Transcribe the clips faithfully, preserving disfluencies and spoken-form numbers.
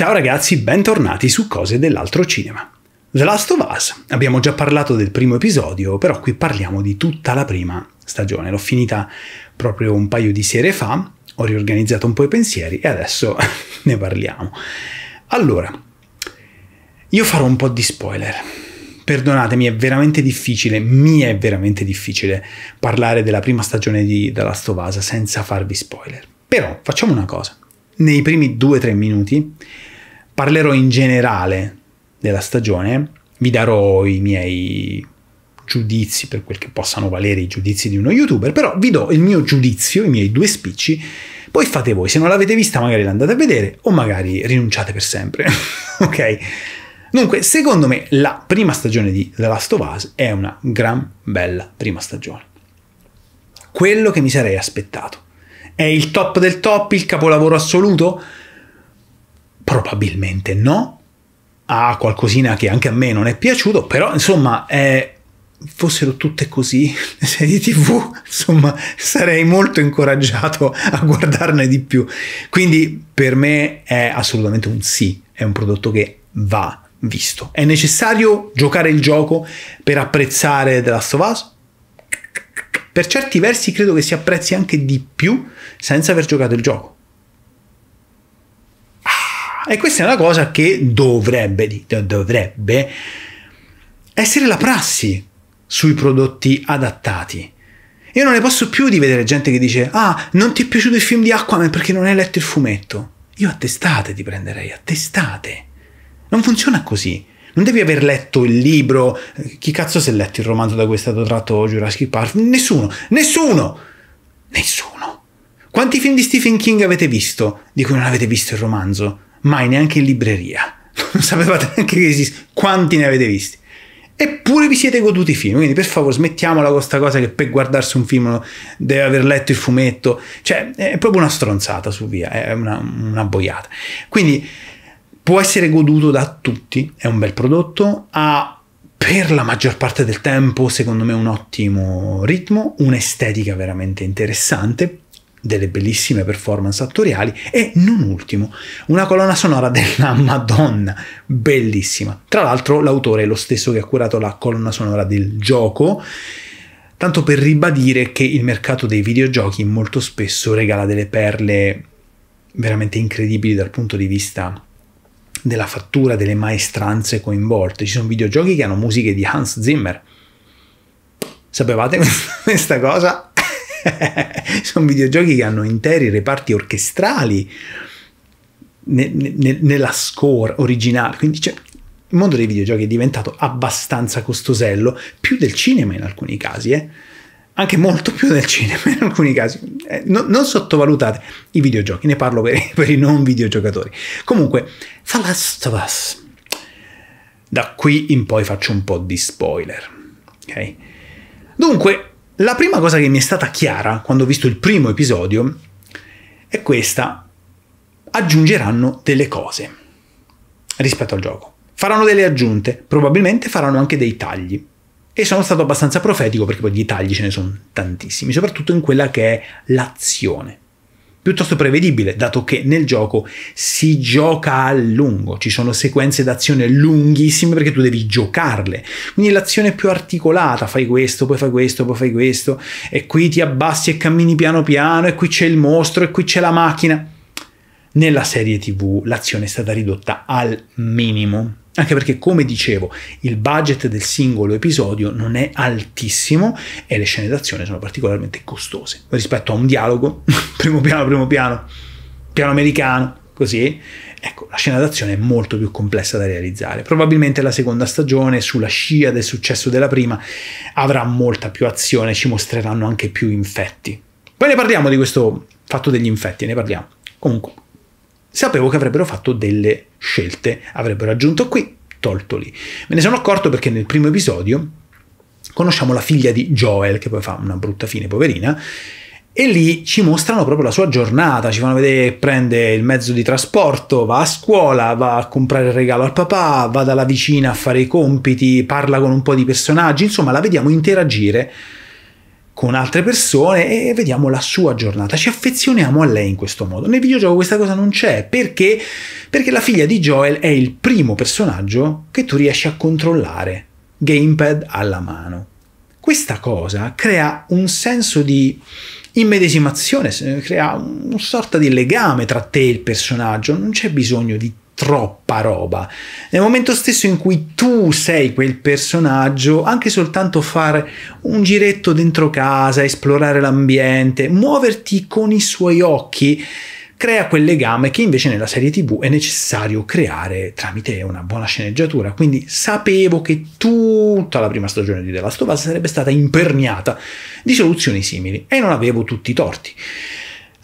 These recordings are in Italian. Ciao ragazzi, bentornati su Cose dell'altro cinema. The Last of Us. Abbiamo già parlato del primo episodio, però qui parliamo di tutta la prima stagione. L'ho finita proprio un paio di sere fa, ho riorganizzato un po' i pensieri e adesso ne parliamo. Allora, io farò un po' di spoiler. Perdonatemi, è veramente difficile, mi è veramente difficile parlare della prima stagione di The Last of Us senza farvi spoiler. Però facciamo una cosa, nei primi due tre minuti parlerò in generale della stagione, vi darò i miei giudizi, per quel che possano valere i giudizi di uno youtuber, però vi do il mio giudizio, i miei due spicci, poi fate voi, se non l'avete vista magari l'andate a vedere o magari rinunciate per sempre, ok? Dunque, secondo me la prima stagione di The Last of Us è una gran bella prima stagione. Quello che mi sarei aspettato. È il top del top, il capolavoro assoluto? Probabilmente no. Ha qualcosina che anche a me non è piaciuto, però insomma, eh, fossero tutte così le serie tv, insomma, sarei molto incoraggiato a guardarne di più. Quindi per me è assolutamente un sì, è un prodotto che va visto. È necessario giocare il gioco per apprezzare The Last of Us? Per certi versi credo che si apprezzi anche di più senza aver giocato il gioco. Ah, e questa è una cosa che dovrebbe, dovrebbe essere la prassi sui prodotti adattati. Io non ne posso più di vedere gente che dice «Ah, non ti è piaciuto il film di Aquaman perché non hai letto il fumetto». Io a testate ti prenderei, a testate. Non funziona così. Non devi aver letto il libro. Chi cazzo si è letto il romanzo da cui è stato tratto Jurassic Park? Nessuno, nessuno, nessuno. Quanti film di Stephen King avete visto di cui non avete visto il romanzo? Mai, neanche in libreria. Non sapevate neanche che esiste. Quanti ne avete visti? Eppure vi siete goduti i film. Quindi per favore smettiamola con questa cosa che per guardarsi un film deve aver letto il fumetto. Cioè è proprio una stronzata su via, è una, una boiata. Quindi... può essere goduto da tutti, è un bel prodotto, ha per la maggior parte del tempo secondo me un ottimo ritmo, un'estetica veramente interessante, delle bellissime performance attoriali e non ultimo una colonna sonora della Madonna, bellissima. Tra l'altro l'autore è lo stesso che ha curato la colonna sonora del gioco, tanto per ribadire che il mercato dei videogiochi molto spesso regala delle perle veramente incredibili dal punto di vista... della fattura, delle maestranze coinvolte. Ci sono videogiochi che hanno musiche di Hans Zimmer. Sapevate questa cosa? Sono videogiochi che hanno interi reparti orchestrali ne, ne, nella score originale. Quindi cioè, il mondo dei videogiochi è diventato abbastanza costosello, più del cinema in alcuni casi, eh? Anche molto più del cinema in alcuni casi. Non, non sottovalutate i videogiochi, ne parlo per, per i non videogiocatori. Comunque, The Last of Us. Da qui in poi faccio un po' di spoiler. Okay? Dunque, la prima cosa che mi è stata chiara quando ho visto il primo episodio è questa. Aggiungeranno delle cose rispetto al gioco. Faranno delle aggiunte, probabilmente faranno anche dei tagli. E sono stato abbastanza profetico perché poi di tagli ce ne sono tantissimi, soprattutto in quella che è l'azione. Piuttosto prevedibile, dato che nel gioco si gioca a lungo, ci sono sequenze d'azione lunghissime perché tu devi giocarle. Quindi l'azione è più articolata, fai questo, poi fai questo, poi fai questo, e qui ti abbassi e cammini piano piano, e qui c'è il mostro, e qui c'è la macchina. Nella serie tv l'azione è stata ridotta al minimo. Anche perché, come dicevo, il budget del singolo episodio non è altissimo e le scene d'azione sono particolarmente costose. Rispetto a un dialogo, primo piano, primo piano, piano americano, così, ecco, la scena d'azione è molto più complessa da realizzare. Probabilmente la seconda stagione, sulla scia del successo della prima, avrà molta più azione, ci mostreranno anche più infetti. Poi ne parliamo di questo fatto degli infetti, ne parliamo. Comunque. Sapevo che avrebbero fatto delle scelte, avrebbero aggiunto qui, tolto lì. Me ne sono accorto perché nel primo episodio conosciamo la figlia di Joel, che poi fa una brutta fine, poverina, e lì ci mostrano proprio la sua giornata, ci fanno vedere, prende il mezzo di trasporto, va a scuola, va a comprare il regalo al papà, va dalla vicina a fare i compiti, parla con un po' di personaggi, insomma la vediamo interagire con altre persone e vediamo la sua giornata, ci affezioniamo a lei in questo modo. Nel videogioco questa cosa non c'è, perché perché la figlia di Joel è il primo personaggio che tu riesci a controllare, gamepad alla mano. Questa cosa crea un senso di immedesimazione, crea una sorta di legame tra te e il personaggio, non c'è bisogno di troppa roba. Nel momento stesso in cui tu sei quel personaggio, anche soltanto fare un giretto dentro casa, esplorare l'ambiente, muoverti con i suoi occhi, crea quel legame che invece nella serie tv è necessario creare tramite una buona sceneggiatura. Quindi sapevo che tutta la prima stagione di The Last of Us sarebbe stata imperniata di soluzioni simili e non avevo tutti i torti.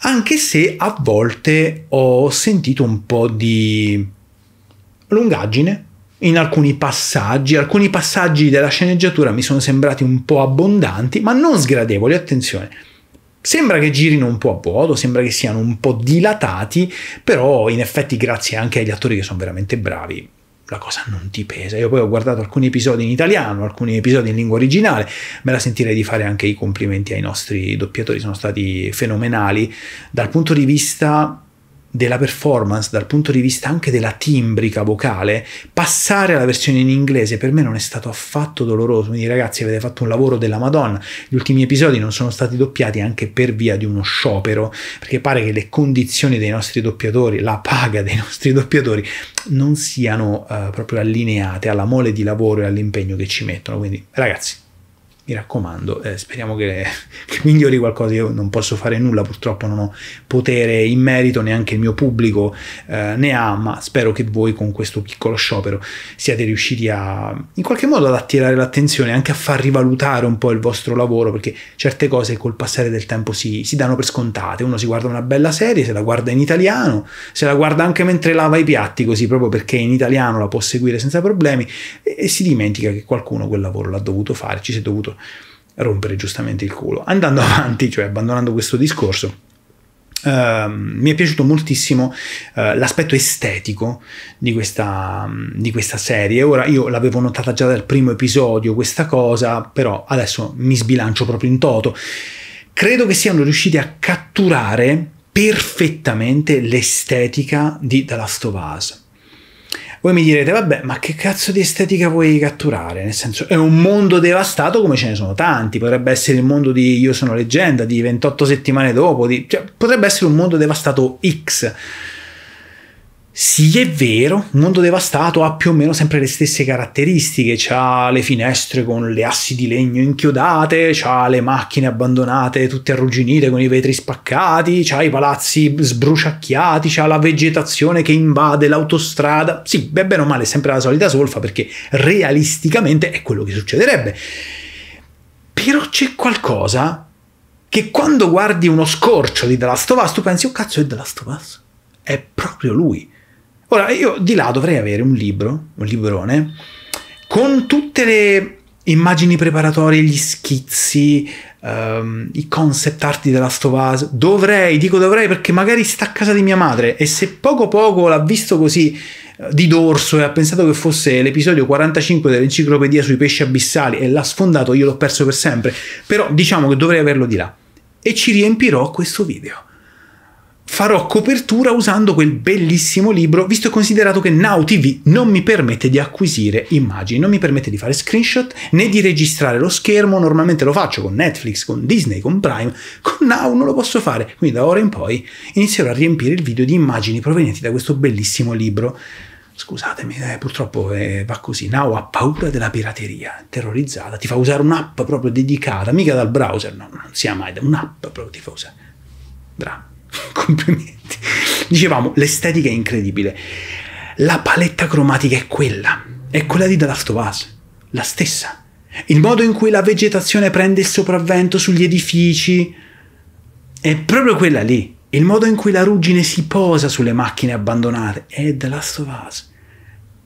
Anche se a volte ho sentito un po' di lungaggine in alcuni passaggi, alcuni passaggi della sceneggiatura mi sono sembrati un po' abbondanti, ma non sgradevoli, attenzione. Sembra che girino un po' a vuoto, sembra che siano un po' dilatati, però in effetti grazie anche agli attori che sono veramente bravi, la cosa non ti pesa. Io poi ho guardato alcuni episodi in italiano, alcuni episodi in lingua originale, me la sentirei di fare anche i complimenti ai nostri doppiatori, sono stati fenomenali dal punto di vista della performance, dal punto di vista anche della timbrica vocale. Passare alla versione in inglese per me non è stato affatto doloroso, quindi ragazzi avete fatto un lavoro della Madonna. Gli ultimi episodi non sono stati doppiati anche per via di uno sciopero, perché pare che le condizioni dei nostri doppiatori, la paga dei nostri doppiatori non siano uh, proprio allineate alla mole di lavoro e all'impegno che ci mettono. Quindi ragazzi, mi raccomando, eh, speriamo che, che migliori qualcosa. Io non posso fare nulla, purtroppo non ho potere in merito, neanche il mio pubblico eh, ne ha, ma spero che voi con questo piccolo sciopero siate riusciti a, in qualche modo, ad attirare l'attenzione, anche a far rivalutare un po' il vostro lavoro, perché certe cose col passare del tempo si, si danno per scontate. Uno si guarda una bella serie, se la guarda in italiano, se la guarda anche mentre lava i piatti, così proprio perché in italiano la può seguire senza problemi, e, e si dimentica che qualcuno quel lavoro l'ha dovuto fare, ci si è dovuto rompere giustamente il culo. Andando avanti, cioè abbandonando questo discorso, uh, mi è piaciuto moltissimo uh, l'aspetto estetico di questa, di questa serie. Ora, io l'avevo notata già dal primo episodio questa cosa, però adesso mi sbilancio proprio in toto. Credo che siano riusciti a catturare perfettamente l'estetica di The Last of Us. Voi mi direte, vabbè, ma che cazzo di estetica vuoi catturare? Nel senso, è un mondo devastato come ce ne sono tanti. Potrebbe essere il mondo di Io sono leggenda, di ventotto settimane dopo, di... cioè, potrebbe essere un mondo devastato X. Sì, è vero, un mondo devastato ha più o meno sempre le stesse caratteristiche. C'ha le finestre con le assi di legno inchiodate, c'ha le macchine abbandonate tutte arrugginite con i vetri spaccati, c'ha i palazzi sbruciacchiati, c'ha la vegetazione che invade l'autostrada. Sì, beh, bene o male è sempre la solita solfa, perché realisticamente è quello che succederebbe. Però c'è qualcosa che quando guardi uno scorcio di The Last of Us tu pensi, oh cazzo, è The Last of Us, è proprio lui. Ora, io di là dovrei avere un libro, un librone, con tutte le immagini preparatorie, gli schizzi, um, i concept art di The Last of Us. Dovrei, dico dovrei, perché magari sta a casa di mia madre e se poco poco l'ha visto così di dorso e ha pensato che fosse l'episodio quarantacinque dell'enciclopedia sui pesci abissali e l'ha sfondato, io l'ho perso per sempre. Però diciamo che dovrei averlo di là e ci riempirò questo video. Farò copertura usando quel bellissimo libro, visto e considerato che Now ti vu non mi permette di acquisire immagini, non mi permette di fare screenshot né di registrare lo schermo. Normalmente lo faccio con Netflix, con Disney, con Prime, con Now non lo posso fare, quindi da ora in poi inizierò a riempire il video di immagini provenienti da questo bellissimo libro. Scusatemi, eh, purtroppo eh, va così. Now ha paura della pirateria, terrorizzata, ti fa usare un'app proprio dedicata, mica dal browser, no, non sia mai, da un'app proprio ti fa usare. Bravo. Complimenti. Dicevamo, l'estetica è incredibile, la paletta cromatica è quella, è quella di The Last of Us, la stessa, il modo in cui la vegetazione prende il sopravvento sugli edifici è proprio quella lì, il modo in cui la ruggine si posa sulle macchine abbandonate è The Last of Us.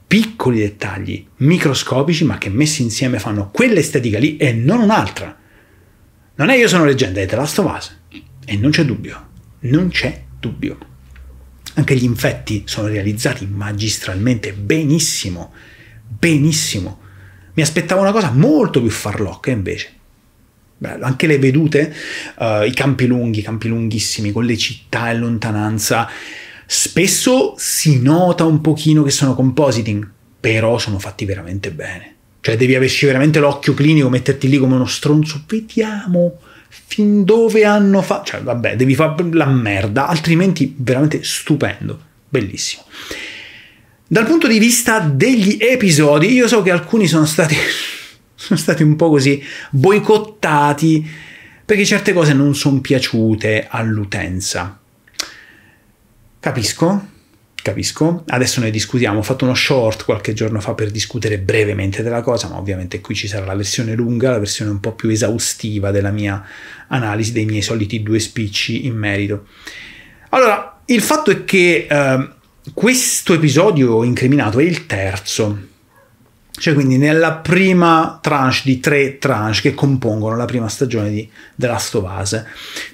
Piccoli dettagli microscopici, ma che messi insieme fanno quell'estetica lì e non un'altra. Non è Io sono leggenda, è The Last of Us e non c'è dubbio. Non c'è dubbio. Anche gli infetti sono realizzati magistralmente, benissimo, benissimo. Mi aspettavo una cosa molto più farlocca invece. Bello. Anche le vedute, uh, i campi lunghi, campi lunghissimi, con le città in lontananza, Spesso si nota un pochino che sono compositing, però sono fatti veramente bene. Cioè devi averci veramente l'occhio clinico, metterti lì come uno stronzo, vediamo fin dove hanno fatto... Cioè vabbè, devi fare la merda, altrimenti veramente stupendo, bellissimo. Dal punto di vista degli episodi, io so che alcuni sono stati, sono stati un po' così boicottati, perché certe cose non sono piaciute all'utenza. Capisco, capisco. Adesso ne discutiamo. Ho fatto uno short qualche giorno fa per discutere brevemente della cosa, ma ovviamente qui ci sarà la versione lunga, la versione un po' più esaustiva della mia analisi, dei miei soliti due spicci in merito. Allora, il fatto è che eh, questo episodio incriminato è il terzo. Cioè quindi nella prima tranche di tre tranche che compongono la prima stagione di The Last of Us.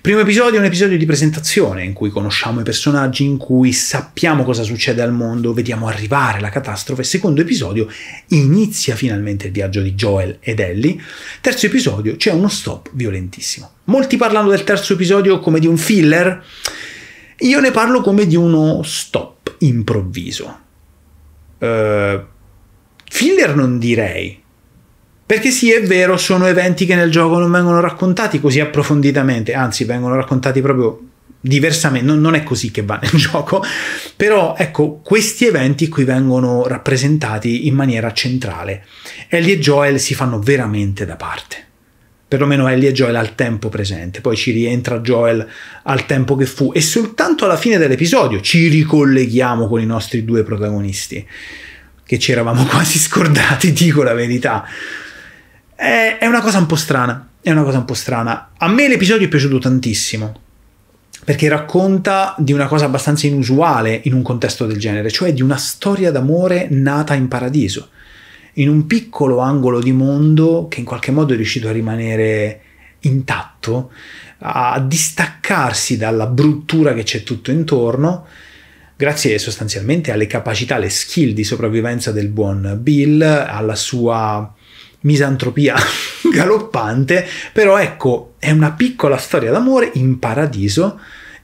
Primo episodio è un episodio di presentazione in cui conosciamo i personaggi, in cui sappiamo cosa succede al mondo, vediamo arrivare la catastrofe. Secondo episodio inizia finalmente il viaggio di Joel ed Ellie. Terzo episodio c'è uno stop violentissimo. Molti parlano del terzo episodio come di un filler, io ne parlo come di uno stop improvviso. Ehm... Uh, Filler non direi, perché sì, è vero, sono eventi che nel gioco non vengono raccontati così approfonditamente, anzi vengono raccontati proprio diversamente, non, non è così che va nel gioco, però ecco, questi eventi qui vengono rappresentati in maniera centrale. Ellie e Joel si fanno veramente da parte, perlomeno Ellie e Joel al tempo presente, poi ci rientra Joel al tempo che fu e soltanto alla fine dell'episodio ci ricolleghiamo con i nostri due protagonisti, che ci eravamo quasi scordati, dico la verità. È, è una cosa un po' strana, è una cosa un po' strana. A me l'episodio è piaciuto tantissimo, perché racconta di una cosa abbastanza inusuale in un contesto del genere, cioè di una storia d'amore nata in paradiso, in un piccolo angolo di mondo che in qualche modo è riuscito a rimanere intatto, a distaccarsi dalla bruttura che c'è tutto intorno, grazie sostanzialmente alle capacità, alle skill di sopravvivenza del buon Bill, alla sua misantropia galoppante, però ecco, è una piccola storia d'amore in paradiso,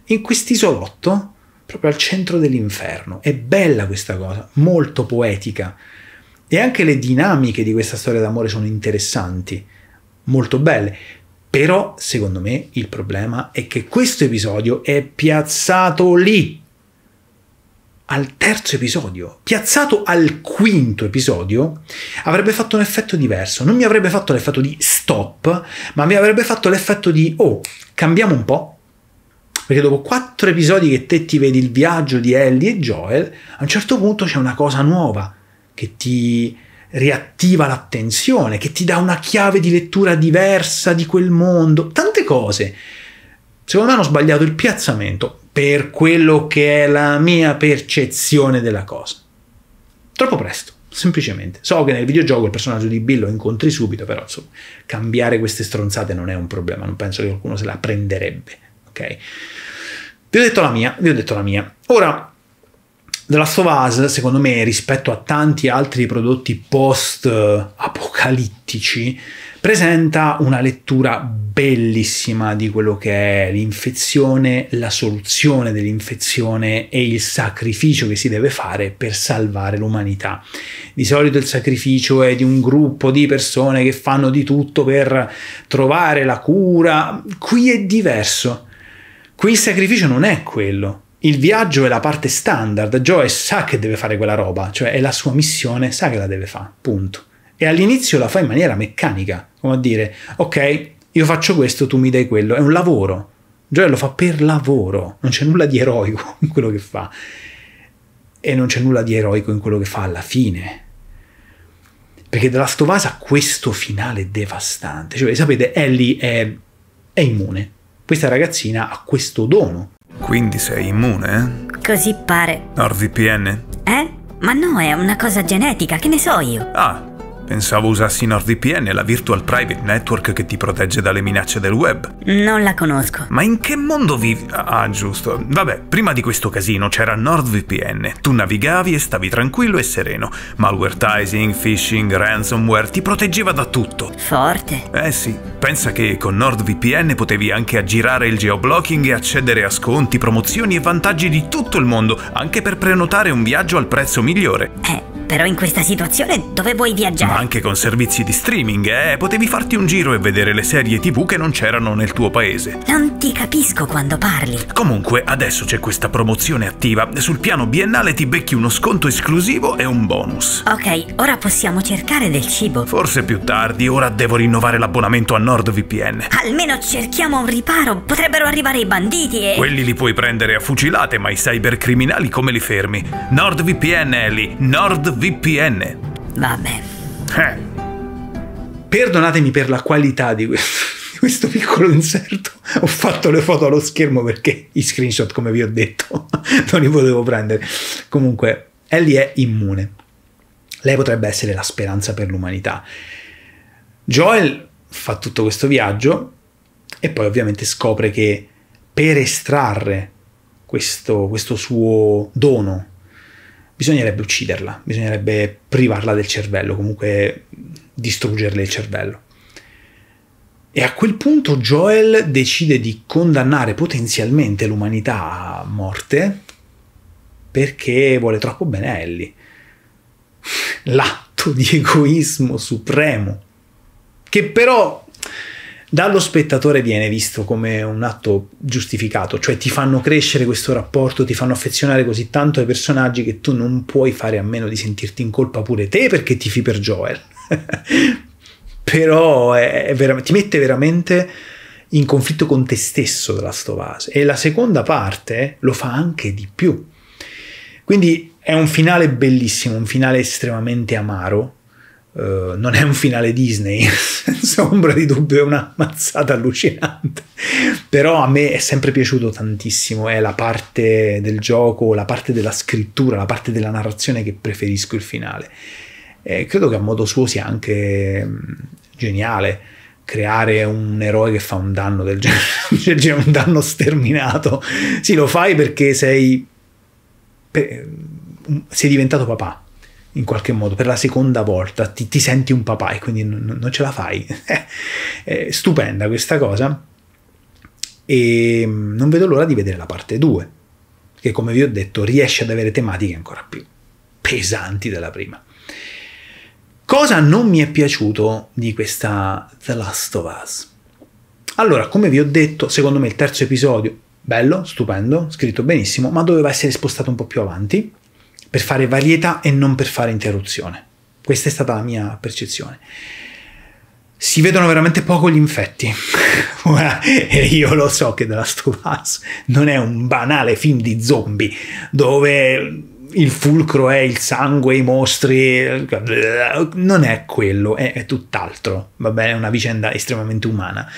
in quest'isolotto, proprio al centro dell'inferno. È bella questa cosa, molto poetica. E anche le dinamiche di questa storia d'amore sono interessanti, molto belle. Però, secondo me, il problema è che questo episodio è piazzato lì, al terzo episodio. Piazzato al quinto episodio avrebbe fatto un effetto diverso, non mi avrebbe fatto l'effetto di stop, ma mi avrebbe fatto l'effetto di oh, cambiamo un po', perché dopo quattro episodi che te ti vedi il viaggio di Ellie e Joel, a un certo punto c'è una cosa nuova che ti riattiva l'attenzione, che ti dà una chiave di lettura diversa di quel mondo, tante cose. Secondo me hanno sbagliato il piazzamento, per quello che è la mia percezione della cosa. Troppo presto, semplicemente. So che nel videogioco il personaggio di Bill lo incontri subito, però insomma, cambiare queste stronzate non è un problema, non penso che qualcuno se la prenderebbe, ok? Vi ho detto la mia, vi ho detto la mia. Ora, The Last of Us, secondo me, rispetto a tanti altri prodotti post-apocalittici, presenta una lettura bellissima di quello che è l'infezione, la soluzione dell'infezione e il sacrificio che si deve fare per salvare l'umanità. Di solito il sacrificio è di un gruppo di persone che fanno di tutto per trovare la cura. Qui è diverso. Qui il sacrificio non è quello. Il viaggio è la parte standard. Joe sa che deve fare quella roba, cioè è la sua missione, sa che la deve fare, punto. E all'inizio la fa in maniera meccanica, come a dire, ok, io faccio questo, tu mi dai quello, è un lavoro. Joel lo fa per lavoro, non c'è nulla di eroico in quello che fa. E non c'è nulla di eroico in quello che fa alla fine. Perché The Last of Us ha questo finale devastante. Cioè, sapete, Ellie è, è immune. Questa ragazzina ha questo dono. Quindi sei immune, eh? Così pare. NordVPN? Eh? Ma no, è una cosa genetica, che ne so io. Ah, Pensavo usassi NordVPN, la Virtual Private Network che ti protegge dalle minacce del web. Non la conosco. Ma in che mondo vivi? Ah, giusto. Vabbè, prima di questo casino c'era NordVPN. Tu navigavi e stavi tranquillo e sereno. Malvertising, phishing, ransomware, ti proteggeva da tutto. Forte. Eh sì. Pensa che con NordVPN potevi anche aggirare il geoblocking e accedere a sconti, promozioni e vantaggi di tutto il mondo, anche per prenotare un viaggio al prezzo migliore. Eh. Però in questa situazione dove vuoi viaggiare? Ma anche con servizi di streaming, eh? Potevi farti un giro e vedere le serie tv che non c'erano nel tuo paese. Non ti capisco quando parli. Comunque, adesso c'è questa promozione attiva. Sul piano biennale ti becchi uno sconto esclusivo e un bonus. Ok, ora possiamo cercare del cibo. Forse più tardi, ora devo rinnovare l'abbonamento a NordVPN. Almeno cerchiamo un riparo, potrebbero arrivare i banditi e... Quelli li puoi prendere a fucilate, ma i cybercriminali come li fermi? NordVPN è lì, NordVPN. V P N. Vabbè. Eh. Perdonatemi per la qualità di questo, di questo piccolo inserto. Ho fatto le foto allo schermo perché i screenshot, come vi ho detto, non li potevo prendere. Comunque, Ellie è immune. Lei potrebbe essere la speranza per l'umanità. Joel fa tutto questo viaggio e poi ovviamente scopre che per estrarre questo, questo suo dono bisognerebbe ucciderla, bisognerebbe privarla del cervello, comunque distruggerle il cervello. E a quel punto Joel decide di condannare potenzialmente l'umanità a morte perché vuole troppo bene a Ellie. L'atto di egoismo supremo, che però dallo spettatore viene visto come un atto giustificato, cioè ti fanno crescere questo rapporto, ti fanno affezionare così tanto ai personaggi che tu non puoi fare a meno di sentirti in colpa pure te perché tifi per Joel. Però è, è vera, ti mette veramente in conflitto con te stesso della stovase. E la seconda parte lo fa anche di più. Quindi è un finale bellissimo, un finale estremamente amaro. Uh, non è un finale Disney, senza ombra di dubbio, è una mazzata allucinante, però a me è sempre piaciuto tantissimo, è la parte del gioco, la parte della scrittura, la parte della narrazione che preferisco il finale. Eh, credo che a modo suo sia anche mh, geniale creare un eroe che fa un danno del genere, un danno sterminato. Sì, lo fai perché sei, per, sei diventato papà. In qualche modo, per la seconda volta ti, ti senti un papà e quindi non, non ce la fai. È stupenda questa cosa e non vedo l'ora di vedere la parte due, che come vi ho detto riesce ad avere tematiche ancora più pesanti della prima. Cosa non mi è piaciuto di questa The Last of Us? Allora, come vi ho detto, secondo me il terzo episodio, bello, stupendo, scritto benissimo, ma doveva essere spostato un po' più avanti, per fare varietà e non per fare interruzione. Questa è stata la mia percezione. Si vedono veramente poco gli infetti. Ora, io lo so che The Last of Us non è un banale film di zombie dove il fulcro è il sangue, i mostri. Non è quello, è, è tutt'altro. Va bene, è una vicenda estremamente umana.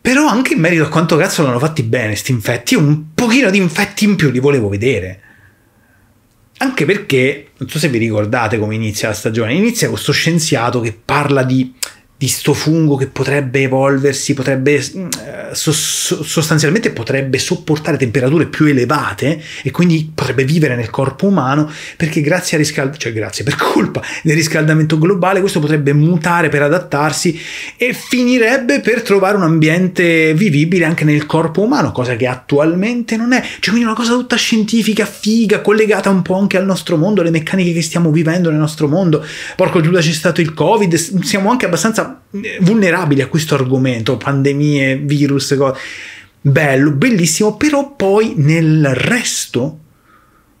Però anche in merito a quanto cazzo l'hanno fatti bene sti infetti, io un pochino di infetti in più li volevo vedere. Anche perché, non so se vi ricordate come inizia la stagione, inizia con questo scienziato che parla di, di sto fungo che potrebbe evolversi, potrebbe eh, so, so, sostanzialmente potrebbe sopportare temperature più elevate e quindi potrebbe vivere nel corpo umano perché grazie al riscaldamento, cioè grazie per colpa del riscaldamento globale, questo potrebbe mutare per adattarsi e finirebbe per trovare un ambiente vivibile anche nel corpo umano, cosa che attualmente non è. Cioè quindi una cosa tutta scientifica, figa, collegata un po' anche al nostro mondo, le meccaniche che stiamo vivendo nel nostro mondo. Porco Giuda, c'è stato il Covid, siamo anche abbastanza vulnerabili a questo argomento, pandemie, virus, cose. Bello, bellissimo, però poi nel resto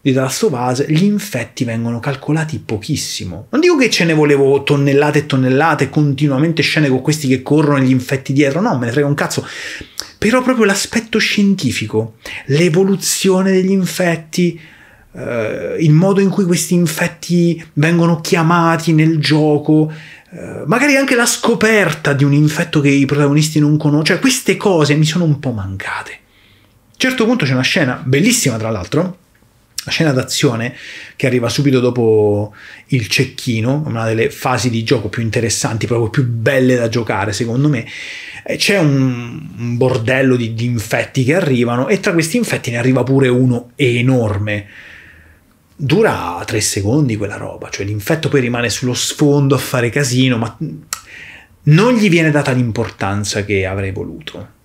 di The Last of Us gli infetti vengono calcolati pochissimo. Non dico che ce ne volevo tonnellate e tonnellate, continuamente scene con questi che corrono e gli infetti dietro, no, me ne frega un cazzo, però proprio l'aspetto scientifico, l'evoluzione degli infetti, eh, il modo in cui questi infetti vengono chiamati nel gioco, Uh, magari anche la scoperta di un infetto che i protagonisti non conoscono, cioè queste cose mi sono un po' mancate. A un certo punto c'è una scena bellissima, tra l'altro, questa scena d'azione che arriva subito dopo il cecchino, una delle fasi di gioco più interessanti, proprio più belle da giocare secondo me. C'è un bordello di, di infetti che arrivano e tra questi infetti ne arriva pure uno enorme. Dura tre secondi quella roba, cioè l'infetto poi rimane sullo sfondo a fare casino, ma non gli viene data l'importanza che avrei voluto.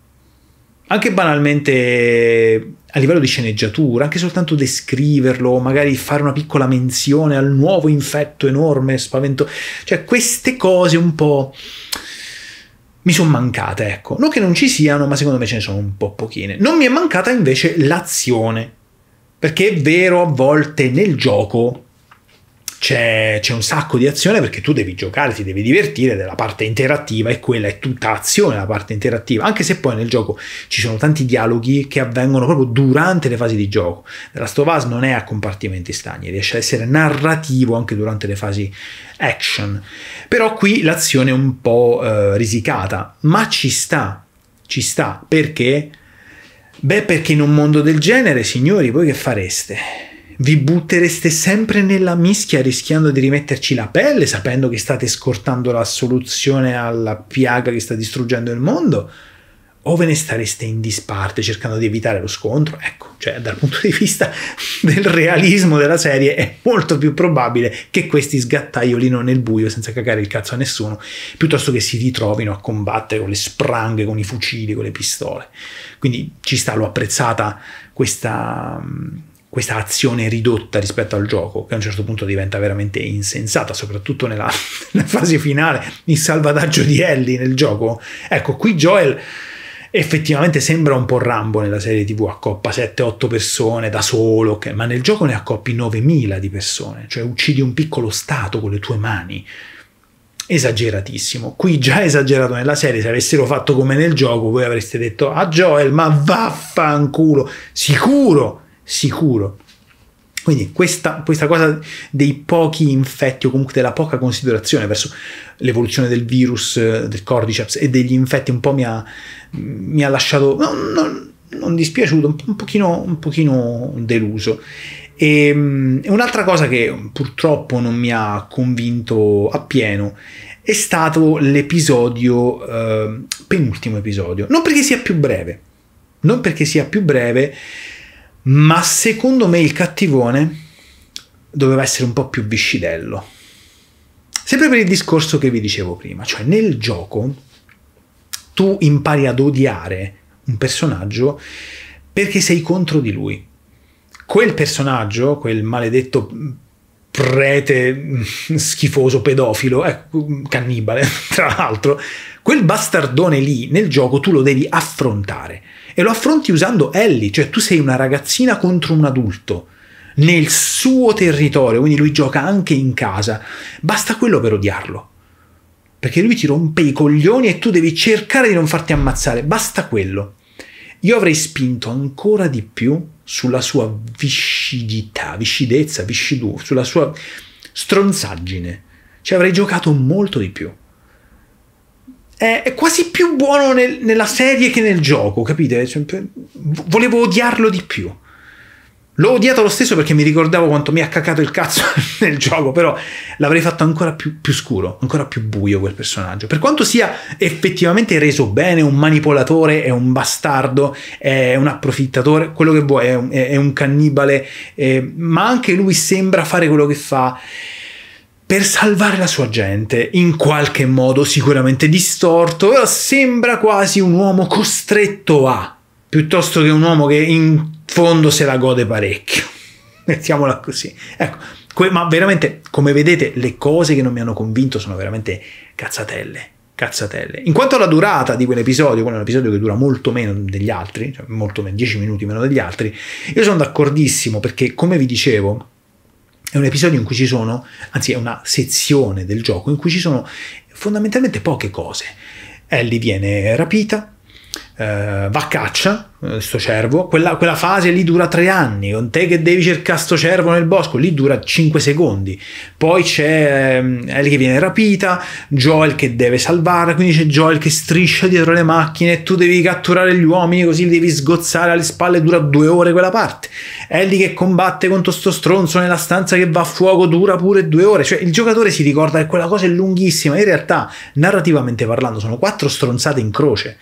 Anche banalmente a livello di sceneggiatura, anche soltanto descriverlo, magari fare una piccola menzione al nuovo infetto enorme, spaventoso, cioè queste cose un po' mi sono mancate, ecco. Non che non ci siano, ma secondo me ce ne sono un po' pochine. Non mi è mancata invece l'azione, perché è vero, a volte nel gioco c'è un sacco di azione perché tu devi giocare, ti devi divertire, della parte interattiva, e quella è tutta azione, la parte interattiva, anche se poi nel gioco ci sono tanti dialoghi che avvengono proprio durante le fasi di gioco. The Last of Us non è a compartimenti stagni, riesce a essere narrativo anche durante le fasi action, però qui l'azione è un po' eh, risicata, ma ci sta, ci sta, perché? Beh, perché in un mondo del genere, signori, voi che fareste? Vi buttereste sempre nella mischia rischiando di rimetterci la pelle, sapendo che state scortando la soluzione alla piaga che sta distruggendo il mondo? O ve ne stareste in disparte cercando di evitare lo scontro? Ecco, cioè dal punto di vista del realismo della serie è molto più probabile che questi sgattaiolino nel buio senza cagare il cazzo a nessuno, piuttosto che si ritrovino a combattere con le spranghe, con i fucili, con le pistole. Quindi ci sta, l'ho apprezzata questa... questa azione ridotta rispetto al gioco, che a un certo punto diventa veramente insensata, soprattutto nella, nella fase finale, il salvataggio di Ellie nel gioco. Ecco, qui Joel effettivamente sembra un po' Rambo nella serie tivù, accoppa sette otto persone da solo, okay, ma nel gioco ne accoppi novemila di persone, cioè uccidi un piccolo stato con le tue mani. Esageratissimo. Qui già esagerato nella serie, se avessero fatto come nel gioco voi avreste detto a Joel ma vaffanculo, sicuro! Sicuro. Quindi questa, questa cosa dei pochi infetti, o comunque della poca considerazione verso l'evoluzione del virus del Cordyceps e degli infetti, un po' mi ha, mi ha lasciato non, non, non dispiaciuto, un, un, pochino, un pochino deluso. E um, un'altra cosa che purtroppo non mi ha convinto appieno è stato l'episodio, eh, penultimo episodio, non perché sia più breve, non perché sia più breve, ma secondo me il cattivone doveva essere un po' più viscidello. Sempre per il discorso che vi dicevo prima, cioè nel gioco tu impari ad odiare un personaggio perché sei contro di lui. Quel personaggio, quel maledetto prete schifoso pedofilo, eh, cannibale tra l'altro, quel bastardone lì nel gioco tu lo devi affrontare. E lo affronti usando Ellie, cioè tu sei una ragazzina contro un adulto, nel suo territorio, quindi lui gioca anche in casa. Basta quello per odiarlo, perché lui ti rompe i coglioni e tu devi cercare di non farti ammazzare, basta quello. Io avrei spinto ancora di più sulla sua viscidità, viscidezza, viscidù, sulla sua stronzaggine, cioè avrei giocato molto di più. È quasi più buono nel, nella serie che nel gioco, capite? Cioè, volevo odiarlo di più. L'ho odiato lo stesso perché mi ricordavo quanto mi ha cacato il cazzo nel gioco, però l'avrei fatto ancora più, più scuro, ancora più buio quel personaggio. Per quanto sia effettivamente reso bene, un manipolatore, è un bastardo, è un approfittatore, quello che vuoi, è un, è un cannibale, è, ma anche lui sembra fare quello che fa per salvare la sua gente, in qualche modo sicuramente distorto, però sembra quasi un uomo costretto a, piuttosto che un uomo che in fondo se la gode parecchio. Mettiamola così. Ecco, ma veramente, come vedete, le cose che non mi hanno convinto sono veramente cazzatelle. Cazzatelle. In quanto alla durata di quell'episodio, quello è un episodio che dura molto meno degli altri, cioè molto meno, dieci minuti meno degli altri, io sono d'accordissimo, perché come vi dicevo, è un episodio in cui ci sono, anzi è una sezione del gioco in cui ci sono fondamentalmente poche cose. Ellie viene rapita, eh, va a caccia, eh, sto cervo, quella, quella fase lì dura tre anni, con te che devi cercare sto cervo nel bosco, lì dura cinque secondi, poi c'è ehm, Ellie che viene rapita, Joel che deve salvarla, quindi c'è Joel che striscia dietro le macchine, tu devi catturare gli uomini così li devi sgozzare alle spalle, dura due ore quella parte, Ellie che combatte contro sto stronzo nella stanza che va a fuoco, dura pure due ore, cioè il giocatore si ricorda che quella cosa è lunghissima, in realtà narrativamente parlando sono quattro stronzate in croce,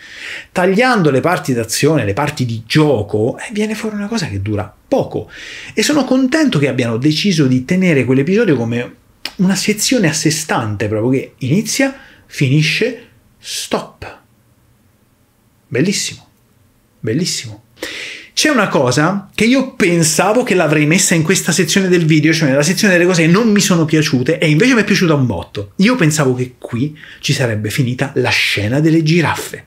tagliando le parti d'azione, le parti di gioco, eh, viene fuori una cosa che dura poco, e sono contento che abbiano deciso di tenere quell'episodio come una sezione a sé stante, proprio che inizia, finisce, stop. Bellissimo, bellissimo. C'è una cosa che io pensavo che l'avrei messa in questa sezione del video, cioè nella sezione delle cose che non mi sono piaciute, e invece mi è piaciuta un botto. Io pensavo che qui ci sarebbe finita la scena delle giraffe,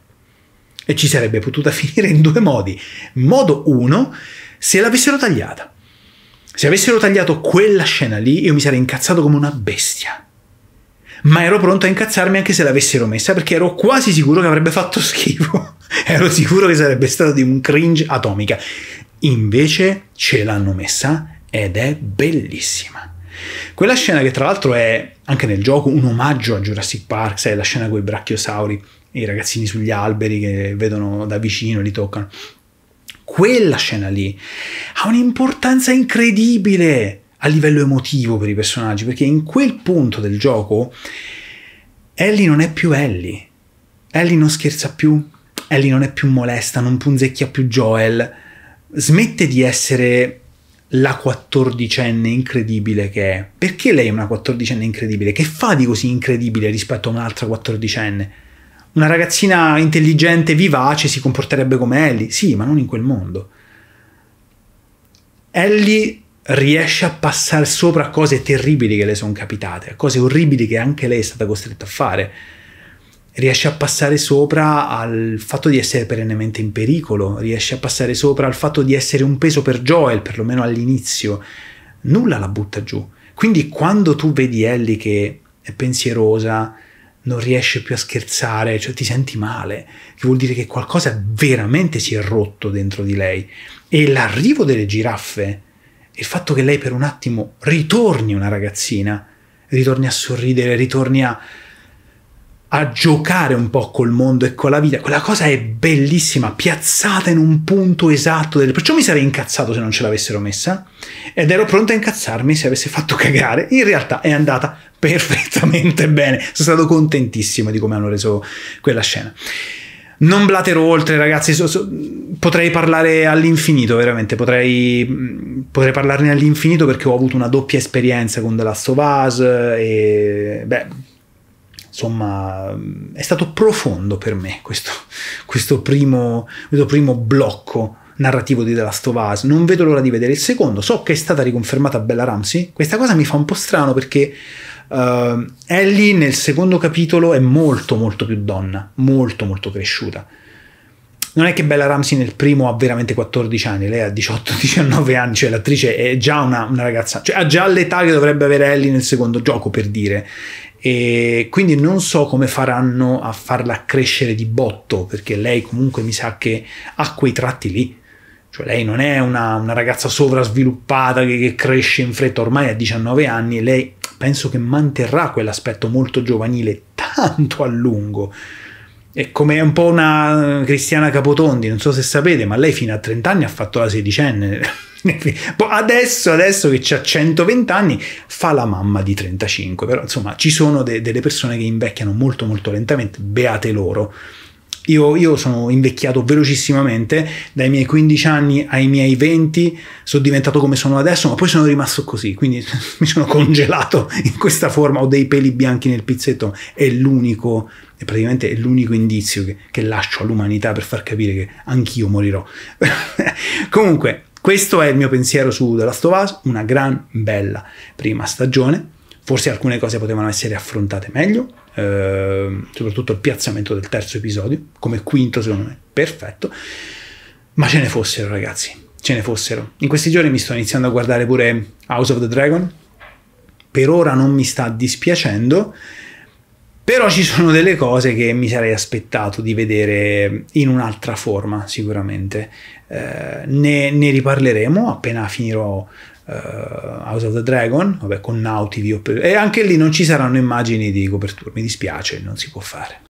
e ci sarebbe potuta finire in due modi. Modo uno, se l'avessero tagliata. Se avessero tagliato quella scena lì, io mi sarei incazzato come una bestia. Ma ero pronto a incazzarmi anche se l'avessero messa, perché ero quasi sicuro che avrebbe fatto schifo. Ero sicuro che sarebbe stato di un cringe atomica. Invece ce l'hanno messa ed è bellissima. Quella scena che tra l'altro è anche nel gioco un omaggio a Jurassic Park, sai, la scena con i brachiosauri, i ragazzini sugli alberi che vedono da vicino, li toccano. Quella scena lì ha un'importanza incredibile a livello emotivo per i personaggi, perché in quel punto del gioco Ellie non è più Ellie, Ellie non scherza più, Ellie non è più molesta, non punzecchia più Joel, smette di essere la quattordicenne incredibile che è. Perché lei è una quattordicenne incredibile? Che fa di così incredibile rispetto a un'altra quattordicenne? Una ragazzina intelligente, vivace, si comporterebbe come Ellie, sì, ma non in quel mondo. Ellie riesce a passare sopra a cose terribili che le sono capitate, a cose orribili che anche lei è stata costretta a fare. Riesce a passare sopra al fatto di essere perennemente in pericolo, riesce a passare sopra al fatto di essere un peso per Joel, perlomeno all'inizio. Nulla la butta giù. Quindi quando tu vedi Ellie che è pensierosa, non riesce più a scherzare, cioè ti senti male, che vuol dire che qualcosa veramente si è rotto dentro di lei. E l'arrivo delle giraffe, il fatto che lei per un attimo ritorni una ragazzina, ritorni a sorridere, ritorni a... a giocare un po' col mondo e con la vita, quella cosa è bellissima, piazzata in un punto esatto del... Perciò mi sarei incazzato se non ce l'avessero messa, ed ero pronto a incazzarmi se avesse fatto cagare. In realtà è andata perfettamente bene, sono stato contentissimo di come hanno reso quella scena. Non blatero oltre, ragazzi, so, so, potrei parlare all'infinito, veramente, potrei, potrei parlarne all'infinito, perché ho avuto una doppia esperienza con The Last of Us e... beh... Insomma, è stato profondo per me questo, questo, primo, questo primo blocco narrativo di The Last of Us. Non vedo l'ora di vedere il secondo. So che è stata riconfermata Bella Ramsey. Questa cosa mi fa un po' strano, perché uh, Ellie nel secondo capitolo è molto molto più donna, molto molto cresciuta. Non è che Bella Ramsey nel primo ha veramente quattordici anni, lei ha diciotto diciannove anni, cioè l'attrice è già una, una ragazza, cioè ha già l'età che dovrebbe avere Ellie nel secondo gioco, per dire. E quindi non so come faranno a farla crescere di botto, perché lei comunque mi sa che ha quei tratti lì, cioè lei non è una, una ragazza sovrasviluppata che, che cresce in fretta, ormai ha diciannove anni e lei penso che manterrà quell'aspetto molto giovanile tanto a lungo. È come un po' una Cristiana Capotondi, non so se sapete, ma lei fino a trenta anni ha fatto la sedicenne. Adesso, adesso che ha centoventi anni fa la mamma di trentacinque, però insomma ci sono de delle persone che invecchiano molto molto lentamente, beate loro. Io, io sono invecchiato velocissimamente, dai miei quindici anni ai miei venti sono diventato come sono adesso, ma poi sono rimasto così, quindi mi sono congelato in questa forma, ho dei peli bianchi nel pizzetto, è l'unico, è praticamente l'unico indizio che, che lascio all'umanità per far capire che anch'io morirò. Comunque, questo è il mio pensiero su The Last of Us, una gran bella prima stagione. Forse alcune cose potevano essere affrontate meglio, eh, soprattutto il piazzamento del terzo episodio, come quinto secondo me, perfetto, ma ce ne fossero, ragazzi, ce ne fossero. In questi giorni mi sto iniziando a guardare pure House of the Dragon, per ora non mi sta dispiacendo, Però ci sono delle cose che mi sarei aspettato di vedere in un'altra forma sicuramente. Eh, ne, ne riparleremo appena finirò uh, House of the Dragon, vabbè, con Now T V, e anche lì non ci saranno immagini di copertura, mi dispiace, non si può fare.